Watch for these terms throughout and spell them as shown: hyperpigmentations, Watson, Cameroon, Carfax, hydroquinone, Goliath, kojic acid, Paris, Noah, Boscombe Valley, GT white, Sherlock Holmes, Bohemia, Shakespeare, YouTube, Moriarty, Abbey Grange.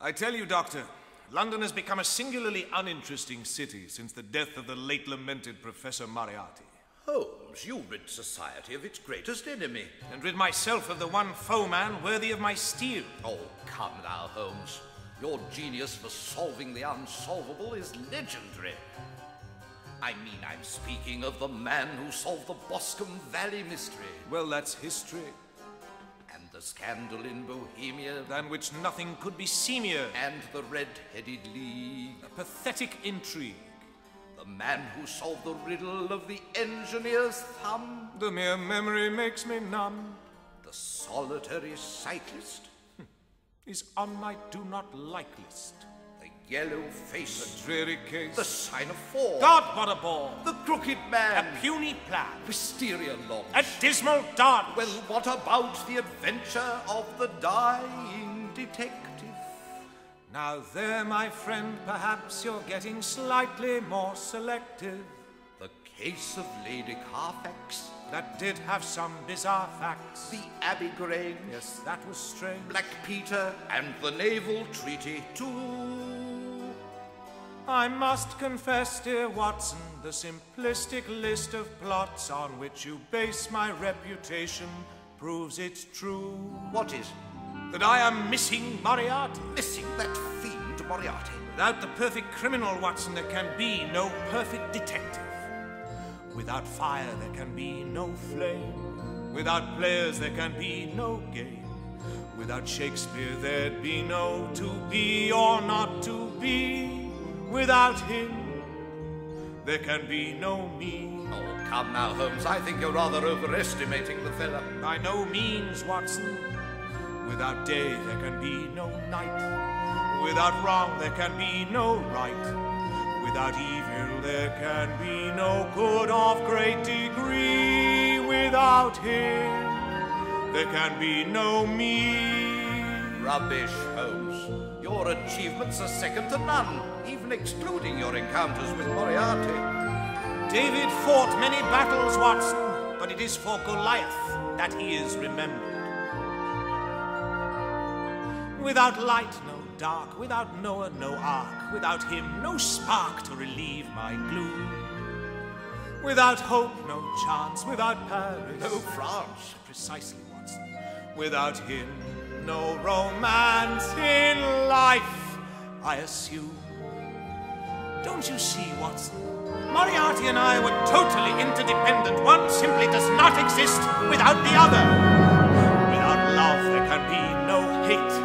I tell you, Doctor, London has become a singularly uninteresting city since the death of the late lamented Professor Moriarty. Holmes, you rid society of its greatest enemy. And rid myself of the one foeman worthy of my steel. Oh, come now, Holmes. Your genius for solving the unsolvable is legendary. I mean, I'm speaking of the man who solved the Boscombe Valley mystery. Well, that's history. And the scandal in Bohemia. Than which nothing could be seemier. And the Red-Headed League. A pathetic intrigue. The man who solved the riddle of the engineer's thumb. The mere memory makes me numb. The solitary cyclist. Is on my do not like list. The yellow face. The dreary case. The sign of four. God, what a bore. The crooked man. A puny plan. Wisteria launch. A dismal dodge. Well, what about the adventure of the dying detective? Now there, my friend, perhaps you're getting slightly more selective. The case of Lady Carfax. That did have some bizarre facts. The Abbey Grange. Yes, that was strange. Black Peter and the Naval Treaty too. I must confess, dear Watson, the simplistic list of plots on which you base my reputation proves it's true. What is? That I am missing Moriarty. Missing that fiend Moriarty. Without the perfect criminal, Watson, there can be no perfect detective. Without fire, there can be no flame. Without players, there can be no game. Without Shakespeare, there'd be no to be or not to be. Without him, there can be no me. Oh, come now, Holmes. I think you're rather overestimating the fella. By no means, Watson. Without day, there can be no night. Without wrong, there can be no right. Without evil, there can be no good of great degree. Without him, there can be no me. Rubbish, Holmes. Your achievements are second to none, even excluding your encounters with Moriarty. David fought many battles, Watson, but it is for Goliath that he is remembered. Without light, no dark. Without Noah, no ark. Without him, no spark to relieve my gloom. Without hope, no chance. Without Paris, no France. Precisely, Watson. Without him, no romance in life, I assume. Don't you see, Watson? Moriarty and I were totally interdependent. One simply does not exist without the other. Without love, there can be no hate.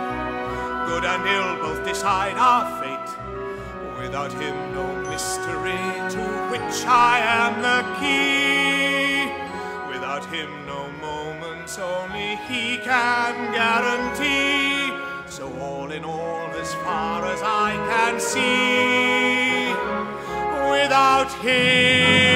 Good and ill both decide our fate. Without him, no mystery to which I am the key. Without him, no moments only he can guarantee. So all in all, as far as I can see, without him.